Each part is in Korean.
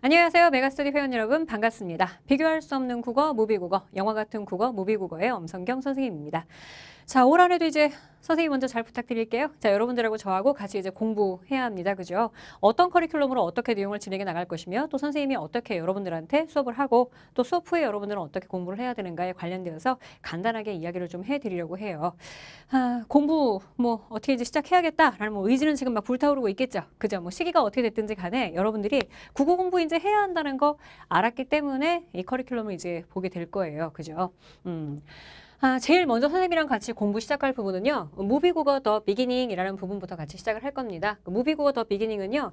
안녕하세요. 메가스터디 회원 여러분 반갑습니다. 비교할 수 없는 국어, 무비국어, 영화 같은 국어, 무비국어의 엄성경 선생님입니다. 자, 올 한해도 이제 선생님 먼저 잘 부탁드릴게요. 자, 여러분들하고 저하고 같이 이제 공부해야 합니다. 그죠? 어떤 커리큘럼으로 어떻게 내용을 진행해 나갈 것이며 또 선생님이 어떻게 여러분들한테 수업을 하고 또 수업 후에 여러분들은 어떻게 공부를 해야 되는가에 관련되어서 간단하게 이야기를 좀 해드리려고 해요. 공부 뭐 어떻게 이제 시작해야겠다라는 뭐 의지는 지금 막 불타오르고 있겠죠. 그죠? 뭐 시기가 어떻게 됐든지 간에 여러분들이 국어 공부 이제 해야 한다는 거 알았기 때문에 이 커리큘럼을 이제 보게 될 거예요. 그죠? 제일 먼저 선생님이랑 같이 공부 시작할 부분은요. 무비국어 더 비기닝이라는 부분부터 같이 시작을 할 겁니다. 무비국어 더 비기닝은요.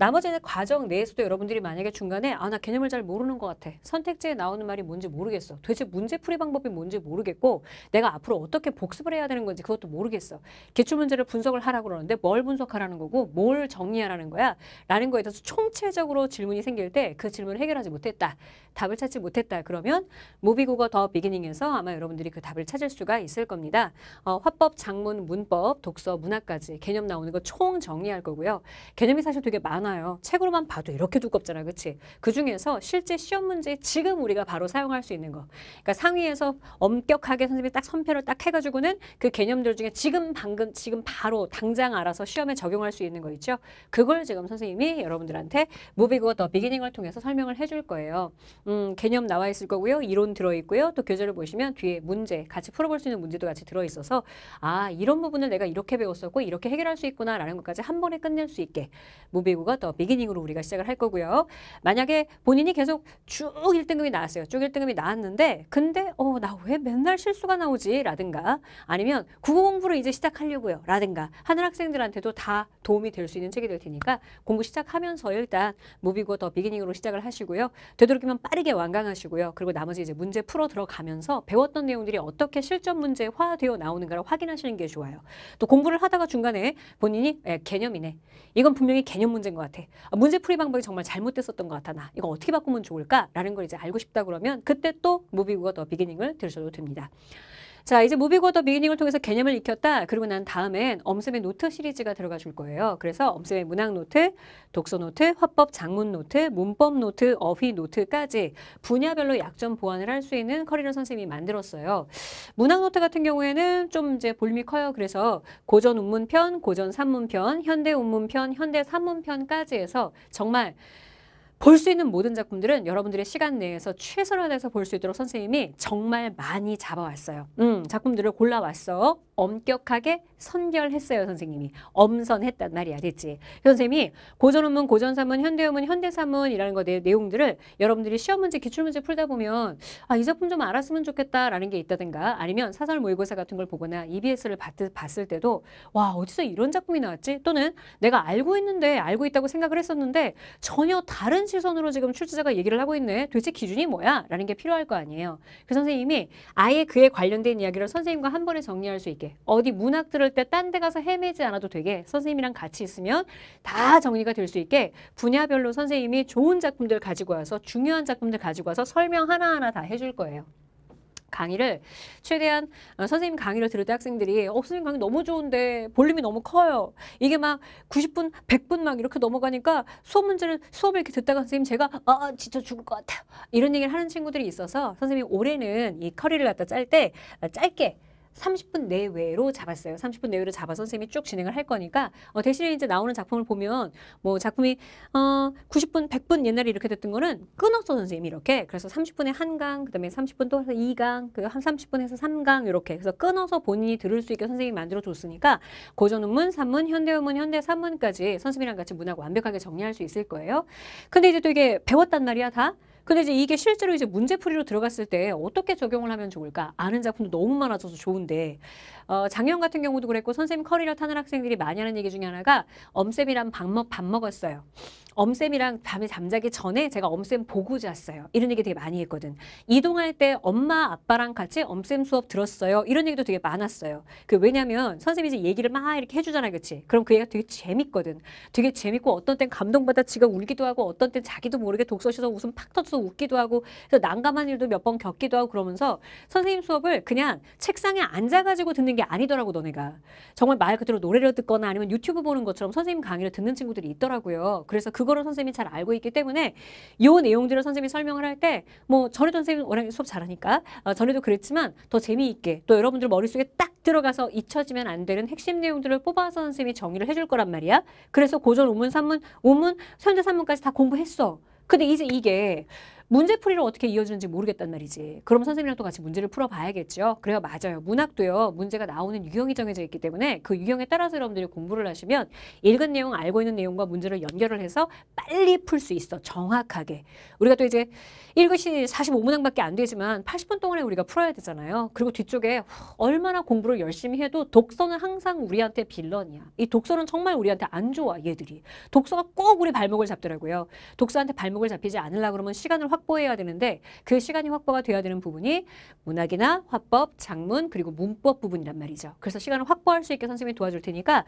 나머지는 과정 내에서도 여러분들이 만약에 중간에 아, 나 개념을 잘 모르는 것 같아. 선택지에 나오는 말이 뭔지 모르겠어. 도대체 문제 풀이 방법이 뭔지 모르겠고 내가 앞으로 어떻게 복습을 해야 되는 건지 그것도 모르겠어. 기출문제를 분석을 하라고 그러는데 뭘 분석하라는 거고 뭘 정리하라는 거야? 라는 거에 대해서 총체적으로 질문이 생길 때 그 질문을 해결하지 못했다. 답을 찾지 못했다. 그러면 무비국어 더 비기닝에서 아마 여러분들이 그 답을 찾을 수가 있을 겁니다. 화법, 장문, 문법, 독서, 문학까지 개념 나오는 거 총 정리할 거고요. 개념이 사실 되게 많아요. 책으로만 봐도 이렇게 두껍잖아. 그치? 그중에서 실제 시험 문제 지금 우리가 바로 사용할 수 있는 거. 그러니까 상위에서 엄격하게 선생님이 딱 선별을 딱 해가지고는 그 개념들 중에 지금 바로 당장 알아서 시험에 적용할 수 있는 거 있죠. 그걸 지금 선생님이 여러분들한테 무비국어 더 비기닝을 통해서 설명을 해줄 거예요. 개념 나와 있을 거고요. 이론 들어있고요. 또 교재를 보시면 뒤에 문제, 같이 풀어볼 수 있는 문제도 같이 들어있어서 아, 이런 부분을 내가 이렇게 배웠었고 이렇게 해결할 수 있구나라는 것까지 한 번에 끝낼 수 있게 무비국어 더 비기닝으로 우리가 시작을 할 거고요. 만약에 본인이 계속 쭉 1등급이 나왔어요. 쭉 1등급이 나왔는데 근데 나 왜 맨날 실수가 나오지? 라든가 아니면 국어 공부를 이제 시작하려고요. 라든가 하는 학생들한테도 다 도움이 될 수 있는 책이 될 테니까 공부 시작하면서 일단 무비국어 더 비기닝으로 시작을 하시고요. 되도록이면 빠르게 완강하시고요. 그리고 나머지 이제 문제 풀어 들어가면서 배웠던 내용들이 어떻게 실전 문제화되어 나오는가를 확인하시는 게 좋아요. 또 공부를 하다가 중간에 본인이 개념이네. 이건 분명히 개념 문제인 것 같아. 문제풀이 방법이 정말 잘못됐었던 것 같아. 나 이거 어떻게 바꾸면 좋을까라는 걸 이제 알고 싶다 그러면 그때 또 무비국어 더 비기닝을 들으셔도 됩니다. 자, 이제 무비국어 더 비기닝을 통해서 개념을 익혔다. 그리고 난 다음엔 엄샘의 노트 시리즈가 들어가 줄 거예요. 그래서 엄샘의 문학노트, 독서노트, 화법 장문노트, 문법노트, 어휘노트까지 분야별로 약점 보완을 할 수 있는 커리를 선생님이 만들었어요. 문학노트 같은 경우에는 좀 이제 볼미 커요. 그래서 고전 운문편, 고전 산문편, 현대 운문편, 현대 산문편까지 해서 정말 볼 수 있는 모든 작품들은 여러분들의 시간 내에서 최선을 다해서 볼 수 있도록 선생님이 정말 많이 잡아왔어요. 작품들을 골라왔어. 엄격하게 선결했어요. 선생님이. 엄선했단 말이야. 됐지? 선생님이 고전운문, 고전산문, 현대운문, 현대산문이라는 거 내용들을 여러분들이 시험문제, 기출문제 풀다 보면 아, 이 작품 좀 알았으면 좋겠다라는 게 있다든가 아니면 사설 모의고사 같은 걸 보거나 EBS를 봤을 때도 와, 어디서 이런 작품이 나왔지? 또는 내가 알고 있다고 생각을 했었는데 전혀 다른 시선으로 지금 출제자가 얘기를 하고 있네. 도대체 기준이 뭐야? 라는 게 필요할 거 아니에요. 그 선생님이 아예 그에 관련된 이야기를 선생님과 한 번에 정리할 수 있게 어디 문학 들을 때 딴 데 가서 헤매지 않아도 되게 선생님이랑 같이 있으면 다 정리가 될 수 있게 분야별로 선생님이 좋은 작품들 가지고 와서 중요한 작품들 가지고 와서 설명 하나하나 다 해줄 거예요. 강의를 최대한 선생님 강의를 들을 때 학생들이 선생님 강의 너무 좋은데 볼륨이 너무 커요. 이게 막 90분, 100분 막 이렇게 넘어가니까 수업을 이렇게 듣다가 선생님 제가 진짜 죽을 것 같아요. 이런 얘기를 하는 친구들이 있어서 선생님이 올해는 이 커리를 갖다 짤 때 짧게 30분 내외로 잡았어요. 30분 내외로 잡아서 선생님이 쭉 진행을 할 거니까 대신에 이제 나오는 작품을 보면 뭐 작품이 90분, 100분 옛날에 이렇게 됐던 거는 끊었어 선생님이 이렇게. 그래서 30분에 1강, 그다음에 30분 또 해서 2강, 그 한 30분에서 3강 이렇게. 그래서 끊어서 본인이 들을 수 있게 선생님이 만들어줬으니까 고전운문, 산문, 현대운문, 현대산문까지 선생님이랑 같이 문학 완벽하게 정리할 수 있을 거예요. 근데 이제 또 이게 배웠단 말이야 다. 근데 이제 이게 실제로 이제 문제풀이로 들어갔을 때 어떻게 적용을 하면 좋을까? 아는 작품도 너무 많아져서 좋은데 작년 같은 경우도 그랬고 선생님 커리를 타는 학생들이 많이 하는 얘기 중에 하나가 엄쌤이랑 밥 먹었어요. 엄쌤이랑 밤에 잠자기 전에 제가 엄쌤 보고 잤어요. 이런 얘기 되게 많이 했거든. 이동할 때 엄마 아빠랑 같이 엄쌤 수업 들었어요. 이런 얘기도 되게 많았어요. 그 왜냐면 선생님이 이제 얘기를 막 이렇게 해주잖아. 그치? 그럼 그 얘기가 되게 재밌거든. 되게 재밌고 어떤 땐 감동받아 지가 울기도 하고 어떤 땐 자기도 모르게 독서실에서 웃음 팍 터져서 웃기도 하고 그래서 난감한 일도 몇 번 겪기도 하고 그러면서 선생님 수업을 그냥 책상에 앉아가지고 듣는 게 게 아니더라고. 너네가 정말 말 그대로 노래를 듣거나 아니면 유튜브 보는 것처럼 선생님 강의를 듣는 친구들이 있더라고요. 그래서 그거를 선생님이 잘 알고 있기 때문에 요 내용들을 선생님이 설명을 할 때, 뭐 전에도 선생님 워낙 수업 잘하니까 전에도 그랬지만 더 재미있게 또 여러분들 머릿속에 딱 들어가서 잊혀지면 안 되는 핵심 내용들을 뽑아서 선생님이 정리를 해줄 거란 말이야. 그래서 고전, 오문, 현대 3문까지 다 공부했어. 근데 이제 이게 문제풀이를 어떻게 이어지는지 모르겠단 말이지. 그럼 선생님이랑 또 같이 문제를 풀어봐야겠죠. 그래요, 맞아요. 문학도요, 문제가 나오는 유형이 정해져 있기 때문에 그 유형에 따라서 여러분들이 공부를 하시면 읽은 내용, 알고 있는 내용과 문제를 연결을 해서 빨리 풀 수 있어, 정확하게. 우리가 또 이제 1교시 45문항밖에 안 되지만 80분 동안에 우리가 풀어야 되잖아요. 그리고 뒤쪽에 얼마나 공부를 열심히 해도 독서는 항상 우리한테 빌런이야. 이 독서는 정말 우리한테 안 좋아, 얘들이. 독서가 꼭 우리 발목을 잡더라고요. 독서한테 발목을 잡히지 않으려고 그러면 시간을 확보해야 되는데 그 시간이 확보가 돼야 되는 부분이 문학이나 화법, 장문 그리고 문법 부분이란 말이죠. 그래서 시간을 확보할 수 있게 선생님이 도와줄 테니까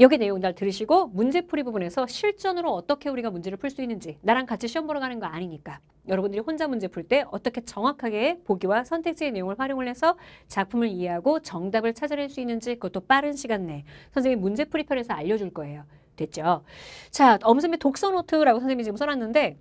여기 내용 잘 들으시고 문제풀이 부분에서 실전으로 어떻게 우리가 문제를 풀 수 있는지, 나랑 같이 시험 보러 가는 거 아니니까 여러분들이 혼자 문제 풀 때 어떻게 정확하게 보기와 선택지의 내용을 활용을 해서 작품을 이해하고 정답을 찾아낼 수 있는지, 그것도 빠른 시간 내에 선생님이 문제풀이 편에서 알려줄 거예요. 됐죠? 자, 엄샘의 독서노트라고 선생님이 지금 써놨는데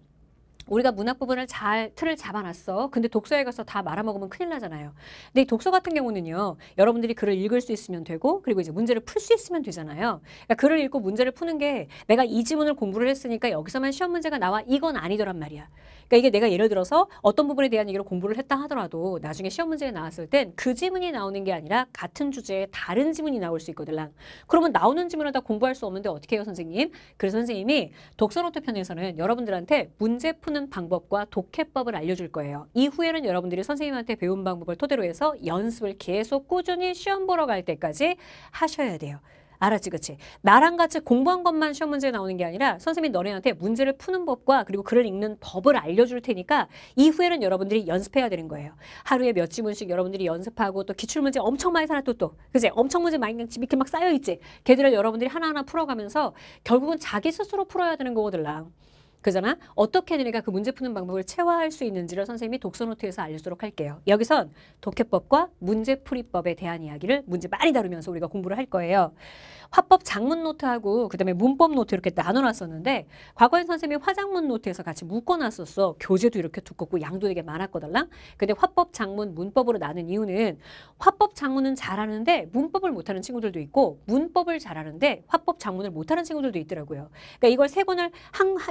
우리가 문학 부분을 잘 틀을 잡아놨어. 근데 독서에 가서 다 말아먹으면 큰일 나잖아요. 근데 이 독서 같은 경우는요, 여러분들이 글을 읽을 수 있으면 되고 그리고 이제 문제를 풀 수 있으면 되잖아요. 그러니까 글을 읽고 문제를 푸는 게 내가 이 지문을 공부를 했으니까 여기서만 시험 문제가 나와, 이건 아니더란 말이야. 그러니까 이게 내가 예를 들어서 어떤 부분에 대한 얘기를 공부를 했다 하더라도 나중에 시험 문제가 나왔을 땐 그 지문이 나오는 게 아니라 같은 주제에 다른 지문이 나올 수 있거든. 그러면 나오는 지문을 다 공부할 수 없는데 어떻게 해요, 선생님? 그래서 선생님이 독서노트 편에서는 여러분들한테 문제 푸는 방법과 독해법을 알려줄 거예요. 이후에는 여러분들이 선생님한테 배운 방법을 토대로 해서 연습을 계속 꾸준히 시험 보러 갈 때까지 하셔야 돼요. 알았지, 그치? 나랑 같이 공부한 것만 시험 문제에 나오는 게 아니라 선생님이 너네한테 문제를 푸는 법과 그리고 글을 읽는 법을 알려줄 테니까 이후에는 여러분들이 연습해야 되는 거예요. 하루에 몇 지문씩 여러분들이 연습하고 또 기출문제 엄청 많이 살았고 또 그치? 엄청 문제 많이 이렇게 막 쌓여있지? 걔들을 여러분들이 하나하나 풀어가면서 결국은 자기 스스로 풀어야 되는 거거들랑. 그잖아? 어떻게 너네가 그 문제 푸는 방법을 체화할 수 있는지를 선생님이 독서노트에서 알려주도록 할게요. 여기선 독해법과 문제풀이법에 대한 이야기를 문제 많이 다루면서 우리가 공부를 할 거예요. 화법 장문노트하고 그다음에 문법노트 이렇게 나눠놨었는데 과거엔 선생님이 화장문노트에서 같이 묶어놨었어. 교재도 이렇게 두껍고 양도 되게 많았거든랑. 근데 화법 장문 문법으로 나눈 이유는 화법 장문은 잘하는데 문법을 못하는 친구들도 있고 문법을 잘하는데 화법 장문을 못하는 친구들도 있더라고요. 그러니까 이걸 세 권을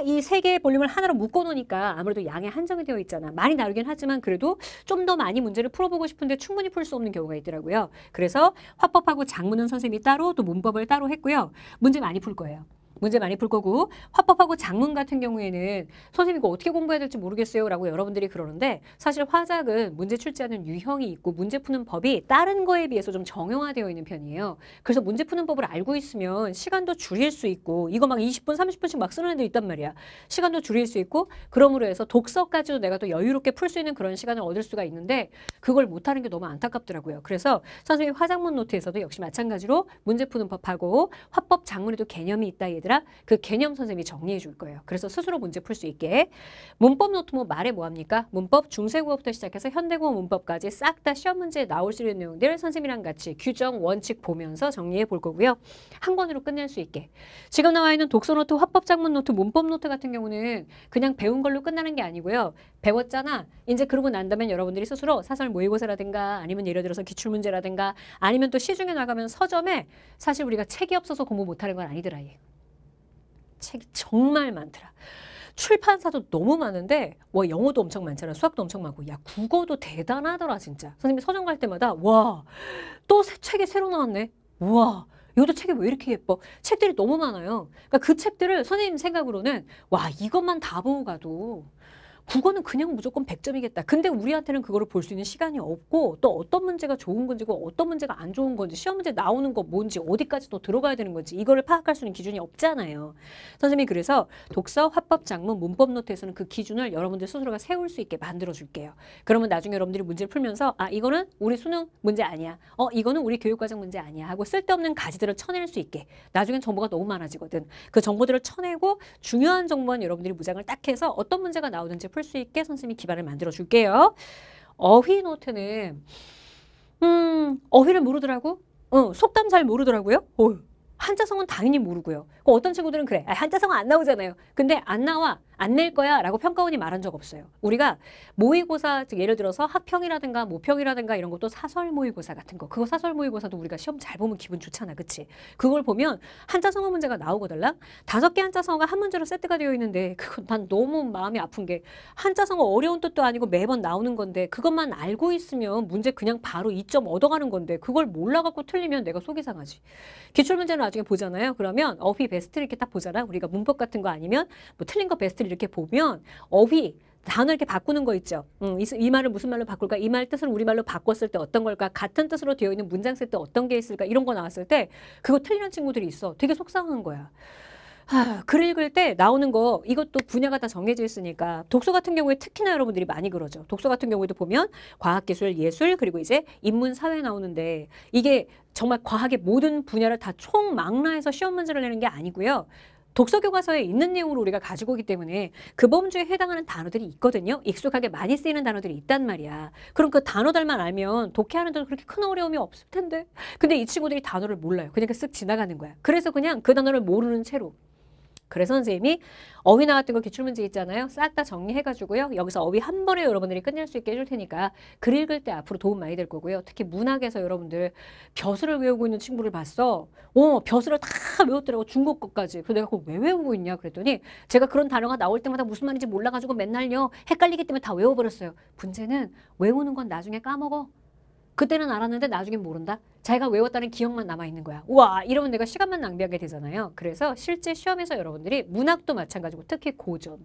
이 세 개의 볼륨을 하나로 묶어놓으니까 아무래도 양에 한정이 되어 있잖아. 많이 다루긴 하지만 그래도 좀 더 많이 문제를 풀어보고 싶은데 충분히 풀 수 없는 경우가 있더라고요. 그래서 화법하고 장문은 선생님이 따로, 또 문법을 따로 했고요. 문제 많이 풀 거예요. 문제 많이 풀 거고, 화법하고 장문 같은 경우에는 선생님 이거 어떻게 공부해야 될지 모르겠어요 라고 여러분들이 그러는데, 사실 화작은 문제 출제하는 유형이 있고 문제 푸는 법이 다른 거에 비해서 좀 정형화되어 있는 편이에요. 그래서 문제 푸는 법을 알고 있으면 시간도 줄일 수 있고, 이거 막 20분 30분씩 막 쓰는 애들 있단 말이야. 시간도 줄일 수 있고, 그러므로 해서 독서까지도 내가 또 여유롭게 풀 수 있는 그런 시간을 얻을 수가 있는데 그걸 못하는 게 너무 안타깝더라고요. 그래서 선생님 화작문 노트에서도 역시 마찬가지로 문제 푸는 법하고 화법 장문에도 개념이 있다 얘들, 그 개념 선생님이 정리해 줄 거예요. 그래서 스스로 문제 풀 수 있게. 문법 노트 뭐 말해 뭐합니까? 문법 중세국어부터 시작해서 현대국어 문법까지 싹 다 시험 문제에 나올 수 있는 내용들 선생님이랑 같이 규정, 원칙 보면서 정리해 볼 거고요. 한 권으로 끝낼 수 있게. 지금 나와 있는 독서 노트, 화법 장문 노트, 문법 노트 같은 경우는 그냥 배운 걸로 끝나는 게 아니고요. 배웠잖아. 이제 그러고 난다면 여러분들이 스스로 사설 모의고사라든가 아니면 예를 들어서 기출문제라든가 아니면 또 시중에 나가면 서점에, 사실 우리가 책이 없어서 공부 못하는 건 아니더라. 얘. 책이 정말 많더라. 출판사도 너무 많은데, 와, 영어도 엄청 많잖아. 수학도 엄청 많고. 야, 국어도 대단하더라 진짜. 선생님이 서점 갈 때마다 와, 또 책이 새로 나왔네. 와, 요도 책이 왜 이렇게 예뻐. 책들이 너무 많아요. 그러니까 그 책들을 선생님 생각으로는 와, 이것만 다 보고 가도 국어는 그냥 무조건 100점이겠다. 근데 우리한테는 그거를 볼 수 있는 시간이 없고, 또 어떤 문제가 좋은 건지고 어떤 문제가 안 좋은 건지, 시험 문제 나오는 거 뭔지, 어디까지 또 들어가야 되는 건지, 이거를 파악할 수 있는 기준이 없잖아요. 선생님이 그래서 독서, 화법, 장문, 문법 노트에서는 그 기준을 여러분들 스스로가 세울 수 있게 만들어줄게요. 그러면 나중에 여러분들이 문제를 풀면서 아, 이거는 우리 수능 문제 아니야. 이거는 우리 교육과정 문제 아니야 하고 쓸데없는 가지들을 쳐낼 수 있게. 나중엔 정보가 너무 많아지거든. 그 정보들을 쳐내고 중요한 정보만 여러분들이 무장을 딱 해서 어떤 문제가 나오든지 풀 수 있게 선생님이 기반을 만들어 줄게요. 어휘 노트는 어휘를 모르더라고? 속담 잘 모르더라고요. 한자성은 당연히 모르고요. 어떤 친구들은 그래, 한자성은 안 나오잖아요. 근데 안 나와, 안 낼 거야 라고 평가원이 말한 적 없어요. 우리가 모의고사, 즉 예를 들어서 학평이라든가 모평이라든가 이런 것도 사설 모의고사 같은 거, 그거 사설 모의고사도 우리가 시험 잘 보면 기분 좋잖아, 그치? 그걸 보면 한자성어 문제가 나오거들랑 5개 한자성어가 한 문제로 세트가 되어 있는데, 그건 난 너무 마음이 아픈 게, 한자성어 어려운 뜻도 아니고 매번 나오는 건데 그것만 알고 있으면 문제 그냥 바로 2점 얻어가는 건데, 그걸 몰라갖고 틀리면 내가 속이 상하지. 기출문제는 나중에 보잖아요. 그러면 어휘 베스트를 이렇게 딱 보잖아. 우리가 문법 같은 거 아니면 뭐 틀린 거 베스트를 이렇게 보면 어휘 단어 이렇게 바꾸는 거 있죠. 이 말을 무슨 말로 바꿀까? 이 말 뜻을 우리말로 바꿨을 때 어떤 걸까? 같은 뜻으로 되어 있는 문장 세트 어떤 게 있을까? 이런 거 나왔을 때 그거 틀리는 친구들이 있어. 되게 속상한 거야. 글 읽을 때 나오는 거, 이것도 분야가 다 정해져 있으니까. 독서 같은 경우에 특히나 여러분들이 많이 그러죠. 독서 같은 경우에도 보면 과학기술, 예술, 그리고 이제 인문, 사회 나오는데, 이게 정말 과학의 모든 분야를 다 총망라해서 시험 문제를 내는 게 아니고요. 독서교과서에 있는 내용으로 우리가 가지고 오기 때문에 그 범주에 해당하는 단어들이 있거든요. 익숙하게 많이 쓰이는 단어들이 있단 말이야. 그럼 그 단어들만 알면 독해하는 데도 그렇게 큰 어려움이 없을 텐데. 근데 이 친구들이 단어를 몰라요. 그냥 쓱 지나가는 거야. 그래서 그냥 그 단어를 모르는 채로. 그래서 선생님이 어휘 나왔던 거 기출문제 있잖아요. 싹 다 정리해가지고요. 여기서 어휘 한 번에 여러분들이 끝낼 수 있게 해줄 테니까 글 읽을 때 앞으로 도움 많이 될 거고요. 특히 문학에서 여러분들 벼슬을 외우고 있는 친구를 봤어. 벼슬을 다 외웠더라고. 중국 것까지. 그래서 내가 그걸 왜 외우고 있냐 그랬더니, 제가 그런 단어가 나올 때마다 무슨 말인지 몰라가지고 맨날요. 헷갈리기 때문에 다 외워버렸어요. 문제는 외우는 건 나중에 까먹어. 그때는 알았는데 나중에 모른다. 자기가 외웠다는 기억만 남아있는 거야. 우와, 이러면 내가 시간만 낭비하게 되잖아요. 그래서 실제 시험에서 여러분들이 문학도 마찬가지고, 특히 고전.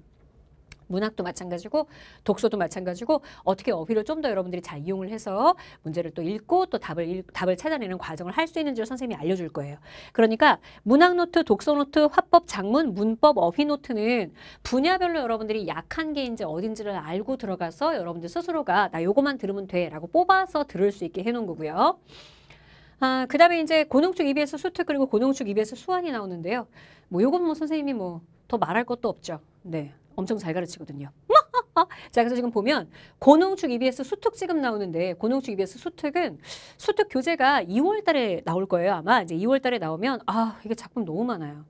문학도 마찬가지고 독서도 마찬가지고 어떻게 어휘를 좀 더 여러분들이 잘 이용을 해서 문제를 또 읽고 또 답을 찾아내는 과정을 할 수 있는지를 선생님이 알려줄 거예요. 그러니까 문학노트, 독서노트, 화법, 장문, 문법, 어휘노트는 분야별로 여러분들이 약한 게 이제 어딘지를 알고 들어가서 여러분들 스스로가 나 요거만 들으면 돼 라고 뽑아서 들을 수 있게 해놓은 거고요. 그 다음에 이제 고농축 EBS 수특 그리고 고농축 EBS 수완이 나오는데요. 요건 선생님이 더 말할 것도 없죠. 네. 엄청 잘 가르치거든요. 자, 그래서 지금 보면 고농축 EBS 수특 지금 나오는데, 고농축 EBS 수특은 수특 교재가 2월 달에 나올 거예요. 아마 이제 2월 달에 나오면 이게 작품 너무 많아요.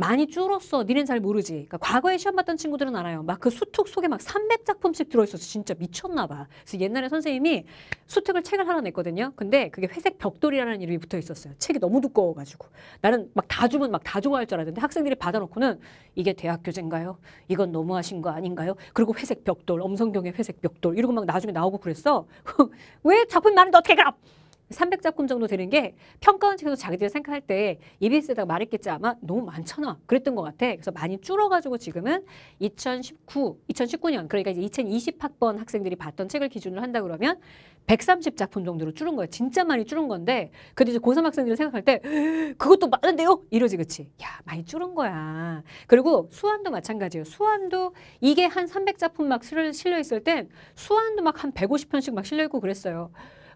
많이 줄었어. 니는 잘 모르지. 그러니까 과거에 시험 봤던 친구들은 알아요. 막 그 수특 속에 막 300작품씩 들어있어서 진짜 미쳤나 봐. 그래서 옛날에 선생님이 수특을 책을 하나 냈거든요. 근데 그게 회색 벽돌이라는 이름이 붙어 있었어요. 책이 너무 두꺼워가지고. 나는 막 다 주면 막 다 좋아할 줄 알았는데 학생들이 받아놓고는 이게 대학 교재인가요? 이건 너무하신 거 아닌가요? 그리고 회색 벽돌, 엄성경의 회색 벽돌 이러고 막 나중에 나오고 그랬어. 왜 작품이 많은데 어떻게 그럼? 300작품 정도 되는 게 평가원 측에서 자기들이 생각할 때 EBS에다가 말했겠지. 아마 너무 많잖아 그랬던 것 같아. 그래서 많이 줄어가지고 지금은 2019년, 그러니까 이제 2020학번 학생들이 봤던 책을 기준으로 한다 그러면 130작품 정도로 줄은 거야. 진짜 많이 줄은 건데, 근데 이제 고3 학생들이 생각할 때 그것도 많은데요? 이러지, 그치? 야, 많이 줄은 거야. 그리고 수완도 마찬가지예요. 수완도 이게 한 300작품 막 실려있을 땐 수완도 막 한 150편씩 막 실려있고 그랬어요.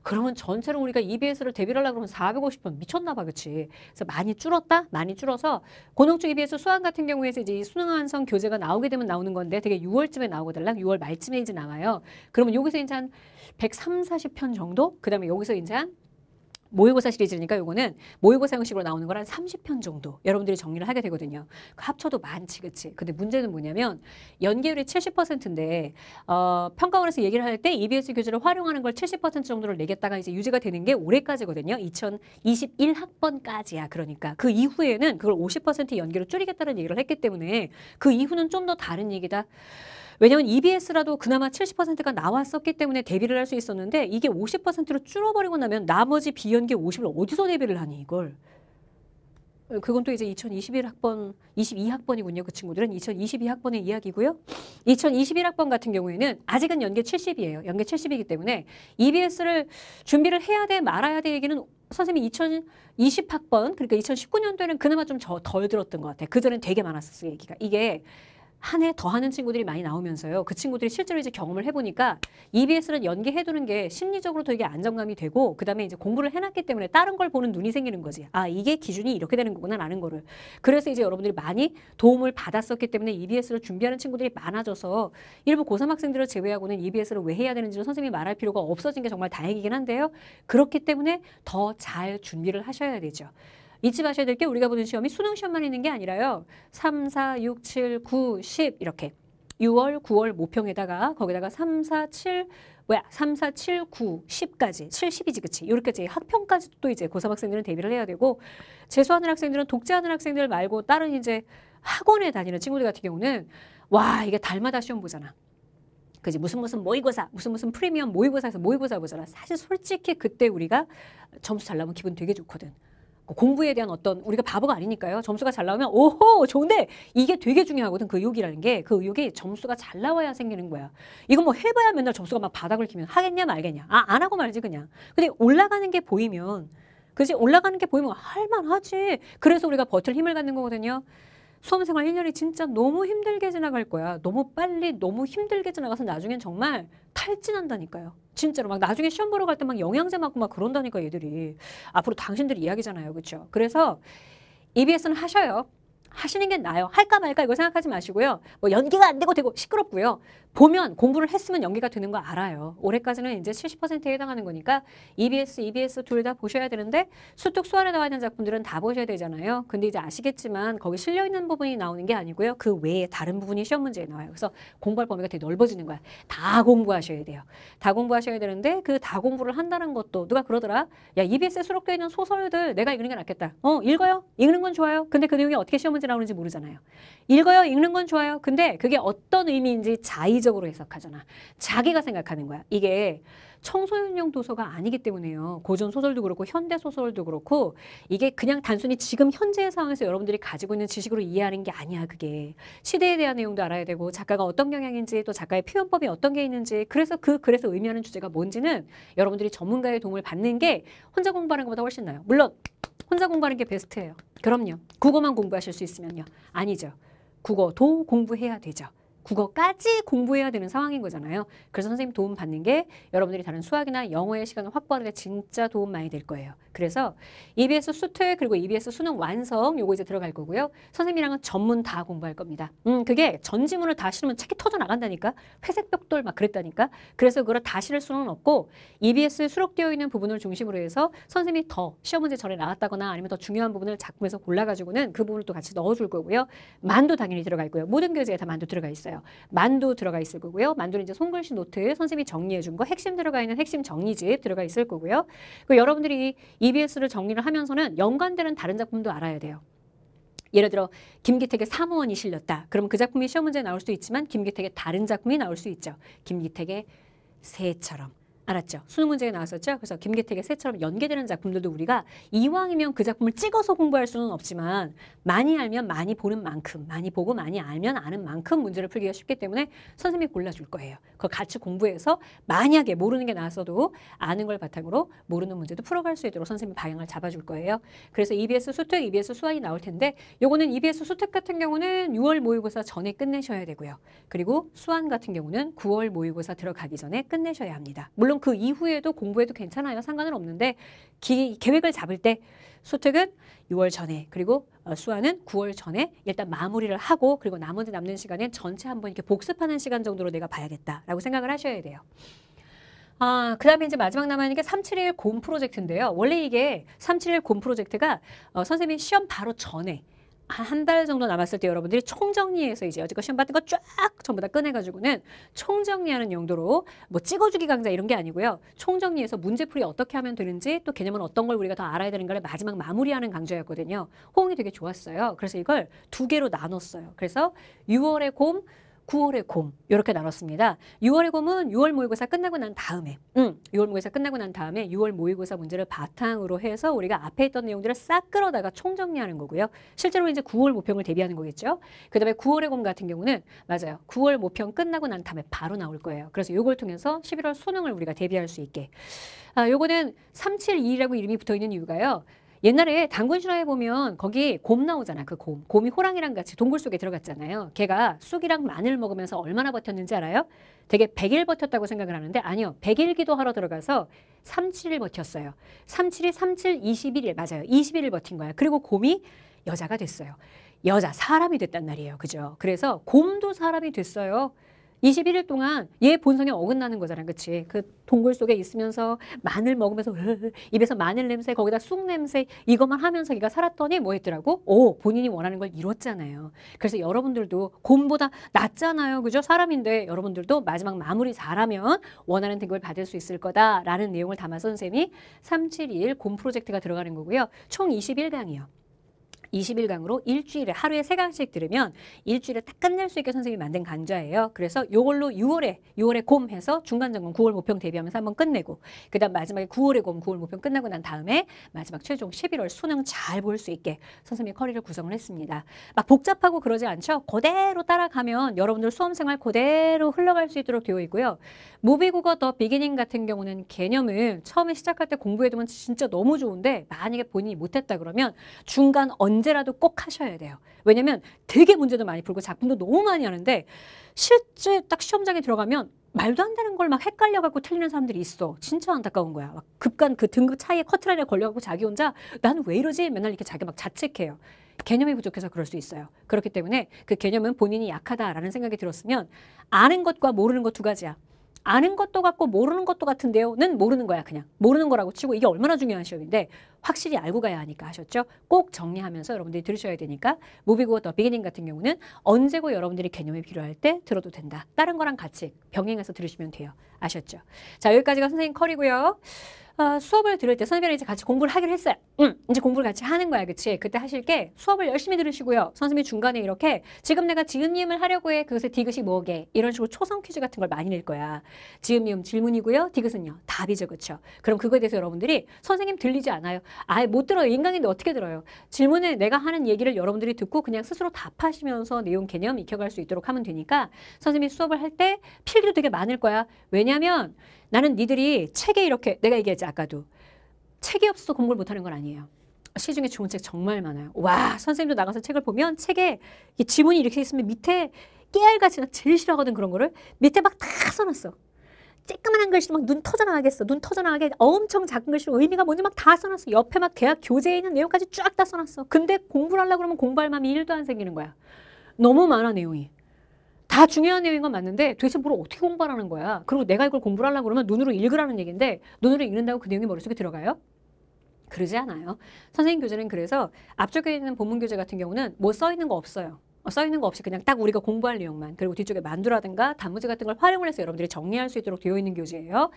그러면 전체로 우리가 EBS를 대비를 하려고 그러면 450편 미쳤나 봐, 그치? 그래서 많이 줄었다? 많이 줄어서 고농축 EBS 수완 같은 경우에 이제 수능완성 교재가 나오게 되면 나오는 건데, 되게 6월쯤에 나오거든요. 6월 말쯤에 이제 나와요. 그러면 여기서 이제 한 140편 정도? 그 다음에 여기서 이제 한 모의고사 시리즈니까 요거는 모의고사 형식으로 나오는 걸 한 30편 정도 여러분들이 정리를 하게 되거든요. 합쳐도 많지, 그치? 근데 문제는 뭐냐면 연계율이 70%인데 평가원에서 얘기를 할 때 EBS 교재를 활용하는 걸 70% 정도를 내겠다가 이제 유지가 되는 게 올해까지거든요. 2021학번까지야. 그러니까 그 이후에는 그걸 50% 연계로 줄이겠다는 얘기를 했기 때문에 그 이후는 좀 더 다른 얘기다. 왜냐면 EBS라도 그나마 70%가 나왔었기 때문에 대비를 할 수 있었는데, 이게 50%로 줄어버리고 나면 나머지 비연계 50을 어디서 대비를 하니, 이걸. 그건 또 이제 2021학번, 22학번이군요. 그 친구들은 2022학번의 이야기고요. 2021학번 같은 경우에는 아직은 연계 70이에요. 연계 70이기 때문에 EBS를 준비를 해야 돼, 말아야 돼 얘기는 선생님이 2020학번, 그러니까 2019년도에는 그나마 좀 덜 들었던 것 같아요. 그전엔 되게 많았었어요, 얘기가. 이게 한 해 더 하는 친구들이 많이 나오면서요. 그 친구들이 실제로 이제 경험을 해보니까 EBS는 연계해두는 게 심리적으로 되게 안정감이 되고 그 다음에 이제 공부를 해놨기 때문에 다른 걸 보는 눈이 생기는 거지. 아, 이게 기준이 이렇게 되는 거구나 라는 거를. 그래서 이제 여러분들이 많이 도움을 받았었기 때문에 EBS를 준비하는 친구들이 많아져서 일부 고3 학생들을 제외하고는 EBS를 왜 해야 되는지를 선생님이 말할 필요가 없어진 게 정말 다행이긴 한데요. 그렇기 때문에 더 잘 준비를 하셔야 되죠. 잊지 마셔야 될 게 우리가 보는 시험이 수능 시험만 있는 게 아니라요. 3, 4, 6, 7, 9, 10 이렇게 6월, 9월 모평에다가 거기다가 3, 4, 7, 3, 4, 7, 9, 10까지 7, 10이지 그치? 이렇게 학평까지도 또 이제 고3 학생들은 대비를 해야 되고 재수하는 학생들은 독재하는 학생들 말고 다른 이제 학원에 다니는 친구들 같은 경우는 와 이게 달마다 시험 보잖아. 그지 무슨 모의고사 무슨 프리미엄 모의고사에서 모의고사 보잖아. 사실 솔직히 그때 우리가 점수 잘 나오면 기분 되게 좋거든. 공부에 대한 어떤 우리가 바보가 아니니까요. 점수가 잘 나오면 오호 좋은데 이게 되게 중요하거든. 그 의욕이라는 게 그 의욕이 점수가 잘 나와야 생기는 거야. 이건 뭐 해봐야 맨날 점수가 막 바닥을 기면 하겠냐 말겠냐. 아, 안 하고 말지 그냥. 근데 올라가는 게 보이면 그지 올라가는 게 보이면 할만하지. 그래서 우리가 버틸 힘을 갖는 거거든요. 수험생활 1년이 진짜 너무 힘들게 지나갈 거야. 너무 빨리 너무 힘들게 지나가서 나중엔 정말 탈진한다니까요. 진짜로 막 나중에 시험 보러 갈 때 막 영양제 맞고 막 그런다니까 얘들이. 앞으로 당신들 이야기잖아요. 그렇죠? 그래서 EBS는 하셔요. 하시는 게 나아요. 할까 말까 이거 생각하지 마시고요. 뭐 연기가 안 되고 되고 시끄럽고요. 보면 공부를 했으면 연기가 되는 거 알아요. 올해까지는 이제 70%에 해당하는 거니까 EBS 둘 다 보셔야 되는데 수특 수완에 나와 있는 작품들은 다 보셔야 되잖아요. 근데 이제 아시겠지만 거기 실려있는 부분이 나오는 게 아니고요. 그 외에 다른 부분이 시험 문제에 나와요. 그래서 공부할 범위가 되게 넓어지는 거야. 다 공부하셔야 돼요. 다 공부하셔야 되는데 그 다 공부를 한다는 것도 누가 그러더라. 야 EBS에 수록되어 있는 소설들 내가 읽는 게 낫겠다. 읽어요. 읽는 건 좋아요. 근데 그 내용이 어떻게 시험 문제 나오는지 모르잖아요. 읽어요. 읽는 건 좋아요. 근데 그게 어떤 의미인지 자의적으로 해석하잖아. 자기가 생각하는 거야. 이게 청소년용 도서가 아니기 때문에요. 고전 소설도 그렇고 현대 소설도 그렇고 이게 그냥 단순히 지금 현재의 상황에서 여러분들이 가지고 있는 지식으로 이해하는 게 아니야. 그게 시대에 대한 내용도 알아야 되고 작가가 어떤 경향인지 또 작가의 표현법이 어떤 게 있는지 그래서 의미하는 주제가 뭔지는 여러분들이 전문가의 도움을 받는 게 혼자 공부하는 것보다 훨씬 나아요. 물론 혼자 공부하는 게 베스트예요. 그럼요. 국어만 공부하실 수 있으면요. 아니죠. 국어도 공부해야 되죠. 국어까지 공부해야 되는 상황인 거잖아요. 그래서 선생님 도움 받는 게 여러분들이 다른 수학이나 영어의 시간을 확보하는 데 진짜 도움 많이 될 거예요. 그래서 EBS 수특 그리고 EBS 수능 완성 요거 이제 들어갈 거고요. 선생님이랑은 전문 다 공부할 겁니다. 그게 전지문을 다 실으면 책이 터져나간다니까. 회색 벽돌 막 그랬다니까. 그래서 그걸 다 실을 수는 없고 EBS에 수록되어 있는 부분을 중심으로 해서 선생님이 더 시험 문제 전에 나왔다거나 아니면 더 중요한 부분을 작품에서 골라가지고는 그 부분을 또 같이 넣어줄 거고요. 만도 당연히 들어갈 거예요. 모든 교재에 다 만도 들어가 있어요. 만도 들어가 있을 거고요. 만도는 이제 손글씨 노트 선생님이 정리해준 거 핵심 들어가 있는 핵심 정리집 들어가 있을 거고요. 그리고 여러분들이 EBS를 정리를 하면서는 연관되는 다른 작품도 알아야 돼요. 예를 들어 김기택의 사무원이 실렸다. 그럼 그 작품이 시험 문제에 나올 수도 있지만 김기택의 다른 작품이 나올 수 있죠. 김기택의 새처럼. 알았죠? 수능 문제에 나왔었죠? 그래서 김기택의 새처럼 연계되는 작품들도 우리가 이왕이면 그 작품을 찍어서 공부할 수는 없지만 많이 알면 많이 보는 만큼 많이 보고 많이 알면 아는 만큼 문제를 풀기가 쉽기 때문에 선생님이 골라줄 거예요. 그걸 같이 공부해서 만약에 모르는 게 나왔어도 아는 걸 바탕으로 모르는 문제도 풀어갈 수 있도록 선생님이 방향을 잡아줄 거예요. 그래서 EBS 수특, EBS 수완이 나올 텐데 요거는 EBS 수특 같은 경우는 6월 모의고사 전에 끝내셔야 되고요. 그리고 수완 같은 경우는 9월 모의고사 들어가기 전에 끝내셔야 합니다. 물론 그 이후에도 공부해도 괜찮아요. 상관은 없는데 계획을 잡을 때 수특은 6월 전에 그리고 수완은 9월 전에 일단 마무리를 하고 그리고 나머지 남는 시간에 전체 한번 이렇게 복습하는 시간 정도로 내가 봐야겠다라고 생각을 하셔야 돼요. 아, 그 다음에 이제 마지막 남아있는 게 371 곰 프로젝트인데요. 원래 이게 371 곰 프로젝트가 선생님이 시험 바로 전에 한 달 정도 남았을 때 여러분들이 총정리해서 이제 여지껏 시험 봤던 거 쫙 전부 다 꺼내가지고는 총정리하는 용도로 뭐 찍어주기 강좌 이런 게 아니고요. 총정리해서 문제풀이 어떻게 하면 되는지 또 개념은 어떤 걸 우리가 더 알아야 되는가를 마지막 마무리하는 강좌였거든요. 호응이 되게 좋았어요. 그래서 이걸 두 개로 나눴어요. 그래서 6월의 곰, 9월의 곰 이렇게 나눴습니다. 6월의 곰은 6월 모의고사 끝나고 난 다음에 6월 모의고사 문제를 바탕으로 해서 우리가 앞에 있던 내용들을 싹 끌어다가 총정리하는 거고요. 실제로 이제 9월 모평을 대비하는 거겠죠. 그 다음에 9월의 곰 같은 경우는 맞아요. 9월 모평 끝나고 난 다음에 바로 나올 거예요. 그래서 이걸 통해서 11월 수능을 우리가 대비할 수 있게. 아, 요거는 372이라고 이름이 붙어 있는 이유가요. 옛날에 단군 실화에 보면 거기 곰 나오잖아. 그 곰. 곰이 호랑이랑 같이 동굴 속에 들어갔잖아요. 걔가 쑥이랑 마늘 먹으면서 얼마나 버텼는지 알아요? 되게 100일 버텼다고 생각을 하는데 아니요. 100일 기도하러 들어가서 37일 버텼어요. 37이 37, 21일 맞아요. 21일 버틴 거야. 그리고 곰이 여자가 됐어요. 여자, 사람이 됐단 말이에요. 그죠? 그래서 곰도 사람이 됐어요. 21일 동안 얘 본성에 어긋나는 거잖아. 그치? 그 동굴 속에 있으면서 마늘 먹으면서 입에서 마늘 냄새, 거기다 쑥 냄새 이것만 하면서 얘가 살았더니 뭐 했더라고? 오, 본인이 원하는 걸 이뤘잖아요. 그래서 여러분들도 곰보다 낫잖아요. 그죠? 사람인데 여러분들도 마지막 마무리 잘하면 원하는 등급을 받을 수 있을 거다라는 내용을 담아서 선생님이 3, 7, 2일 곰 프로젝트가 들어가는 거고요. 총 21강이요. 21강으로 일주일에 하루에 3강씩 들으면 일주일에 딱 끝낼 수 있게 선생님이 만든 강좌예요. 그래서 요걸로 6월의 곰 해서 중간점검 9월 모평 대비하면서 한번 끝내고 그 다음 마지막에 9월의 곰 9월 모평 끝나고 난 다음에 마지막 최종 11월 수능 잘 볼 수 있게 선생님이 커리를 구성을 했습니다. 막 복잡하고 그러지 않죠? 그대로 따라가면 여러분들 수험생활 그대로 흘러갈 수 있도록 되어 있고요. 무비국어 더 비기닝 같은 경우는 개념을 처음에 시작할 때 공부해두면 진짜 너무 좋은데 만약에 본인이 못했다 그러면 중간 언제라도 꼭 하셔야 돼요. 왜냐면 되게 문제도 많이 풀고 작품도 너무 많이 하는데 실제 딱 시험장에 들어가면 말도 안 되는 걸 막 헷갈려갖고 틀리는 사람들이 있어. 진짜 안타까운 거야. 막 급간 그 등급 차이에 커트라인에 걸려갖고 자기 혼자 나는 왜 이러지? 맨날 이렇게 자기 막 자책해요. 개념이 부족해서 그럴 수 있어요. 그렇기 때문에 그 개념은 본인이 약하다라는 생각이 들었으면 아는 것과 모르는 것 두 가지야. 아는 것도 같고 모르는 것도 같은데요는 모르는 거야. 그냥 모르는 거라고 치고 이게 얼마나 중요한 시험인데 확실히 알고 가야 하니까 아셨죠? 꼭 정리하면서 여러분들이 들으셔야 되니까 무비국어 더 비기닝 같은 경우는 언제고 여러분들이 개념이 필요할 때 들어도 된다. 다른 거랑 같이 병행해서 들으시면 돼요. 아셨죠? 자, 여기까지가 선생님 컬이고요. 수업을 들을 때 선생님이랑 이제 같이 공부를 하기로 했어요. 이제 공부를 같이 하는 거야. 그치? 그때 하실 게 수업을 열심히 들으시고요. 선생님이 중간에 이렇게 지금 내가 지읒니음을 하려고 해. 그것의 디귿이 뭐게? 이런 식으로 초성 퀴즈 같은 걸 많이 낼 거야. 지읒니음 질문이고요. 디귿은요. 답이죠. 그쵸? 그럼 그거에 대해서 여러분들이 선생님 들리지 않아요. 아예 못 들어요. 인강인데 어떻게 들어요? 질문에 내가 하는 얘기를 여러분들이 듣고 그냥 스스로 답하시면서 내용 개념 익혀갈 수 있도록 하면 되니까 선생님이 수업을 할 때 필기도 되게 많을 거야. 왜냐하면 나는 니들이 책에 이렇게 내가 얘기했지 아까도 책이 없어서 공부를 못하는 건 아니에요. 시중에 좋은 책 정말 많아요. 와, 선생님도 나가서 책을 보면 책에 이 지문이 이렇게 있으면 밑에 깨알같이 나 제일 싫어하거든 그런 거를 밑에 막 다 써놨어. 쬐끄만한 글씨로 막 눈 터져나가겠어. 눈 터져나가게 엄청 작은 글씨로 의미가 뭔지 막 다 써놨어. 옆에 막 대학 교재에 있는 내용까지 쫙 다 써놨어. 근데 공부를 하려고 그러면 공부할 마음이 1도 안 생기는 거야. 너무 많아 내용이. 다 중요한 내용인 건 맞는데 도대체 뭘 어떻게 공부하라는 거야. 그리고 내가 이걸 공부를 하려고 그러면 눈으로 읽으라는 얘기인데 눈으로 읽는다고 그 내용이 머릿속에 들어가요? 그러지 않아요. 선생님 교재는 그래서 앞쪽에 있는 본문 교재 같은 경우는 뭐 써있는 거 없어요. 써있는 거 없이 그냥 딱 우리가 공부할 내용만 그리고 뒤쪽에 만두라든가 단무지 같은 걸 활용을 해서 여러분들이 정리할 수 있도록 되어 있는 교재예요.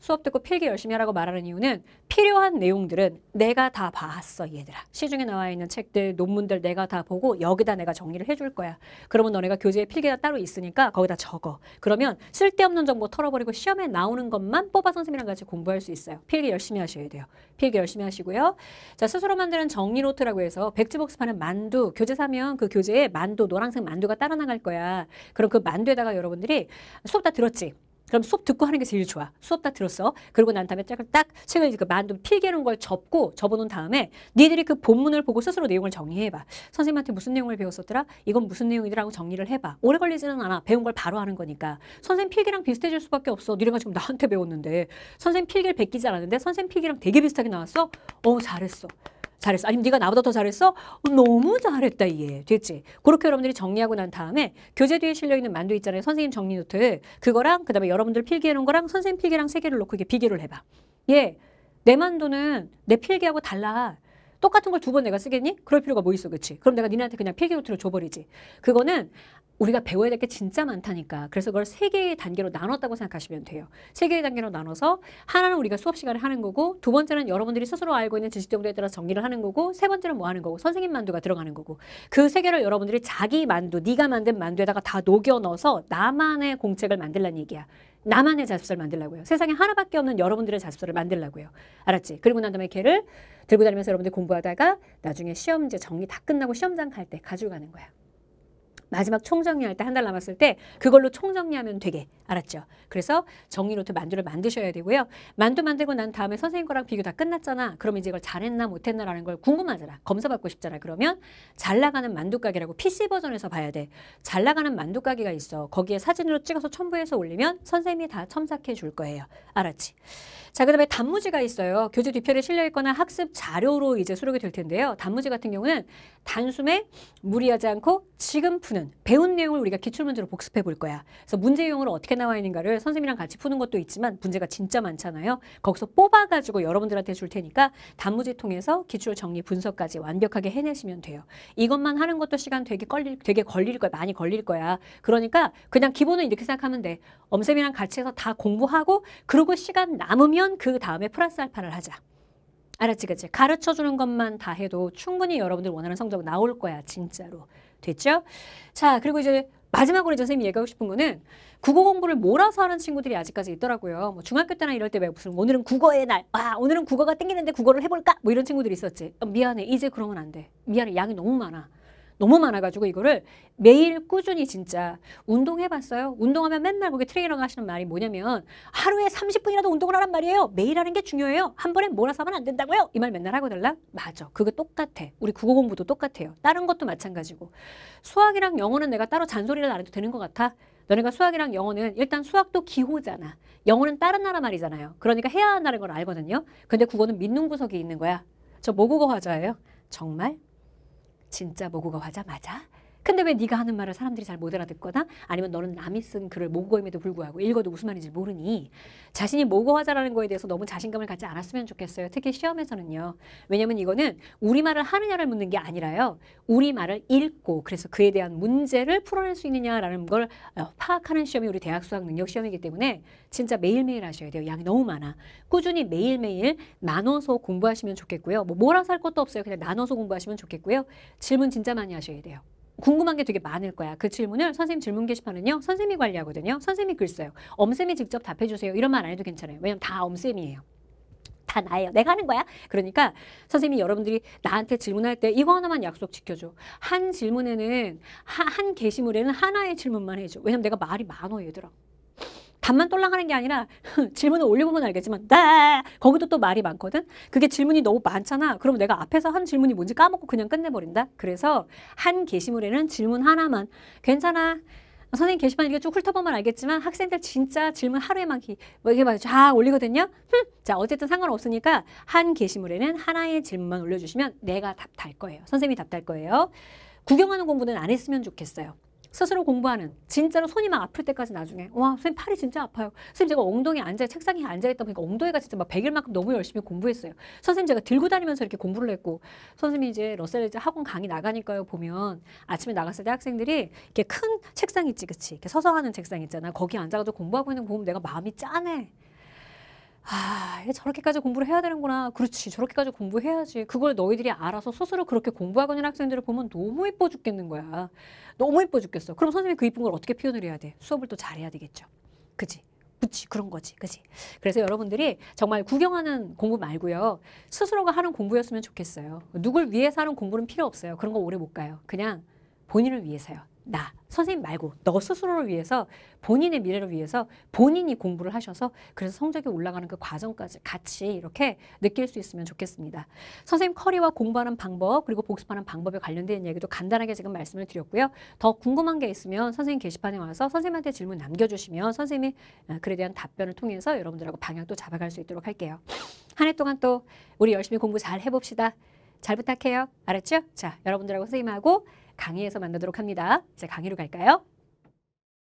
수업 듣고 필기 열심히 하라고 말하는 이유는 필요한 내용들은 내가 다 봤어 얘들아. 시중에 나와 있는 책들, 논문들 내가 다 보고 여기다 내가 정리를 해줄 거야. 그러면 너네가 교재에 필기가 따로 있으니까 거기다 적어. 그러면 쓸데없는 정보 털어버리고 시험에 나오는 것만 뽑아 선생님이랑 같이 공부할 수 있어요. 필기 열심히 하셔야 돼요. 필기 열심히 하시고요. 자, 스스로 만드는 정리노트라고 해서 백지복습하는 만두, 교재 사면 그 교재에 만두, 노란색 만두가 따라 나갈 거야. 그럼 그 만두에다가 여러분들이 수업 다 들었지? 그럼 수업 듣고 하는 게 제일 좋아. 수업 다 들었어. 그리고 난 다음에 딱 책을 그 만두 필기하는 걸 접고 접어놓은 다음에 니들이 그 본문을 보고 스스로 내용을 정리해봐. 선생님한테 무슨 내용을 배웠었더라? 이건 무슨 내용이더라고 정리를 해봐. 오래 걸리지는 않아. 배운 걸 바로 하는 거니까. 선생님 필기랑 비슷해질 수밖에 없어. 니네가 지금 나한테 배웠는데. 선생님 필기를 베끼지 않았는데 선생님 필기랑 되게 비슷하게 나왔어? 잘했어. 잘했어. 아니면 네가 나보다 더 잘했어? 너무 잘했다 얘. 됐지? 그렇게 여러분들이 정리하고 난 다음에 교재 뒤에 실려있는 만두 있잖아요. 선생님 정리노트. 그거랑 그다음에 여러분들 필기해놓은 거랑 선생님 필기랑 세 개를 놓고 이게 비교를 해봐. 얘, 내 만두는 내 필기하고 달라. 똑같은 걸 두 번 내가 쓰겠니? 그럴 필요가 뭐 있어. 그치? 그럼 내가 니네한테 그냥 필기노트를 줘버리지. 그거는 우리가 배워야 될 게 진짜 많다니까. 그래서 그걸 3개의 단계로 나눴다고 생각하시면 돼요. 3개의 단계로 나눠서 하나는 우리가 수업 시간에 하는 거고 두 번째는 여러분들이 스스로 알고 있는 지식 정도에 따라 정리를 하는 거고 세 번째는 뭐 하는 거고 선생님 만두가 들어가는 거고 그 3개를 여러분들이 자기 만두, 네가 만든 만두에다가 다 녹여 넣어서 나만의 공책을 만들라는 얘기야. 나만의 자습서를 만들라고요. 세상에 하나밖에 없는 여러분들의 자습서를 만들라고요. 알았지? 그리고 난 다음에 걔를 들고 다니면서 여러분들 공부하다가 나중에 시험제 정리 다 끝나고 시험장 갈 때 가져가는 거야. 마지막 총정리할 때 한 달 남았을 때 그걸로 총정리하면 되게. 알았죠? 그래서 정리노트 만두를 만드셔야 되고요. 만두 만들고 난 다음에 선생님 거랑 비교 다 끝났잖아. 그러면 이제 이걸 잘했나 못했나라는 걸 궁금하잖아. 검사받고 싶잖아. 그러면 잘나가는 만두가게라고 PC 버전에서 봐야 돼. 잘나가는 만두가게가 있어. 거기에 사진으로 찍어서 첨부해서 올리면 선생님이 다 첨삭해 줄 거예요. 알았지? 자, 그 다음에 단무지가 있어요. 교재 뒤편에 실려있거나 학습 자료로 이제 수록이 될 텐데요. 단무지 같은 경우는 단숨에 무리하지 않고 지금 푸는 배운 내용을 우리가 기출문제로 복습해 볼 거야. 그래서 문제용으로 어떻게 나와 있는가를 선생님이랑 같이 푸는 것도 있지만 문제가 진짜 많잖아요. 거기서 뽑아가지고 여러분들한테 줄 테니까 단무지 통해서 기출 정리 분석까지 완벽하게 해내시면 돼요. 이것만 하는 것도 시간 되게 걸릴 거야. 많이 걸릴 거야. 그러니까 그냥 기본은 이렇게 생각하면 돼. 엄쌤이랑 같이 해서 다 공부하고 그러고 시간 남으면 그 다음에 플러스 알파를 하자. 알았지? 그치? 가르쳐주는 것만 다 해도 충분히 여러분들 원하는 성적 나올 거야. 진짜로. 됐죠? 자, 그리고 이제 마지막으로 이제 선생님이 얘기하고 싶은 거는 국어 공부를 몰아서 하는 친구들이 아직까지 있더라고요. 뭐 중학교 때나 이럴 때 왜 무슨 오늘은 국어의 날, 아 오늘은 국어가 땡기는데 국어를 해볼까? 뭐 이런 친구들이 있었지. 미안해. 이제 그러면 안 돼. 미안해. 양이 너무 많아. 너무 많아가지고 이거를 매일 꾸준히 진짜 운동해봤어요. 운동하면 맨날 거기 트레이너가 하시는 말이 뭐냐면 하루에 30분이라도 운동을 하란 말이에요. 매일 하는 게 중요해요. 한 번에 몰아서 하면 안 된다고요. 이 말 맨날 하고 달라? 맞아. 그거 똑같아. 우리 국어 공부도 똑같아요. 다른 것도 마찬가지고. 수학이랑 영어는 내가 따로 잔소리를 안 해도 되는 것 같아. 너네가 수학이랑 영어는 일단 수학도 기호잖아. 영어는 다른 나라 말이잖아요. 그러니까 해야 한다는 걸 알거든요. 근데 국어는 믿는 구석이 있는 거야. 저 모국어 화자예요. 정말? 진짜 모국어 화자 맞아? 근데 왜 네가 하는 말을 사람들이 잘 못 알아듣거나 아니면 너는 남이 쓴 글을 모국어임에도 불구하고 읽어도 무슨 말인지 모르니 자신이 모국어 화자라는 거에 대해서 너무 자신감을 갖지 않았으면 좋겠어요. 특히 시험에서는요. 왜냐면 이거는 우리말을 하느냐를 묻는 게 아니라요. 우리말을 읽고 그래서 그에 대한 문제를 풀어낼 수 있느냐라는 걸 파악하는 시험이 우리 대학 수학 능력 시험이기 때문에 진짜 매일매일 하셔야 돼요. 양이 너무 많아. 꾸준히 매일매일 나눠서 공부하시면 좋겠고요. 뭐 몰아서 할 것도 없어요. 그냥 나눠서 공부하시면 좋겠고요. 질문 진짜 많이 하셔야 돼요. 궁금한 게 되게 많을 거야. 그 질문을 선생님 질문 게시판은요. 선생님이 관리하거든요. 선생님이 글 써요. 엄쌤이 직접 답해주세요. 이런 말 안 해도 괜찮아요. 왜냐면 다 엄쌤이에요. 다 나예요. 내가 하는 거야. 그러니까 선생님이 여러분들이 나한테 질문할 때 이거 하나만 약속 지켜줘. 한 질문에는 한 게시물에는 하나의 질문만 해줘. 왜냐면 내가 말이 많어 얘들아. 답만 똘랑하는 게 아니라 질문을 올려보면 알겠지만 나 거기도 또 말이 많거든. 그게 질문이 너무 많잖아. 그럼 내가 앞에서 한 질문이 뭔지 까먹고 그냥 끝내버린다. 그래서 한 게시물에는 질문 하나만. 괜찮아. 선생님 게시판 이렇게 쭉 훑어보면 알겠지만 학생들 진짜 질문 하루에만 쫙 올리거든요. 자 어쨌든 상관없으니까 한 게시물에는 하나의 질문만 올려주시면 내가 답할 거예요. 선생님이 답할 거예요. 구경하는 공부는 안 했으면 좋겠어요. 스스로 공부하는, 진짜로 손이 막 아플 때까지 나중에 와 선생님 팔이 진짜 아파요. 선생님 제가 엉덩이 책상에 앉아있다 보니까 엉덩이가 진짜 막 100일만큼 너무 열심히 공부했어요. 선생님 제가 들고 다니면서 이렇게 공부를 했고 선생님이 이제 러셀 학원 강의 나가니까요. 보면 아침에 나갔을 때 학생들이 이렇게 큰 책상 있지 그치? 이렇게 서서 하는 책상 있잖아. 거기 앉아가지고 공부하고 있는 거 보면 내가 마음이 짠해. 아, 저렇게까지 공부를 해야 되는구나. 그렇지, 저렇게까지 공부해야지. 그걸 너희들이 알아서 스스로 그렇게 공부하고 있는 학생들을 보면 너무 예뻐 죽겠는 거야. 너무 예뻐 죽겠어. 그럼 선생님이 그 예쁜 걸 어떻게 표현을 해야 돼? 수업을 또 잘해야 되겠죠. 그치? 그치, 그런 거지. 그치? 그래서 여러분들이 정말 구경하는 공부 말고요. 스스로가 하는 공부였으면 좋겠어요. 누굴 위해서 하는 공부는 필요 없어요. 그런 거 오래 못 가요. 그냥 본인을 위해서요. 나, 선생님 말고 너 스스로를 위해서 본인의 미래를 위해서 본인이 공부를 하셔서 그래서 성적이 올라가는 그 과정까지 같이 이렇게 느낄 수 있으면 좋겠습니다. 선생님 커리와 공부하는 방법 그리고 복습하는 방법에 관련된 얘기도 간단하게 지금 말씀을 드렸고요. 더 궁금한 게 있으면 선생님 게시판에 와서 선생님한테 질문 남겨주시면 선생님이 그에 대한 답변을 통해서 여러분들하고 방향도 잡아갈 수 있도록 할게요. 한 해 동안 또 우리 열심히 공부 잘 해봅시다. 잘 부탁해요. 알았죠? 자, 여러분들하고 선생님하고 강의에서 만나도록 합니다. 이제 강의로 갈까요?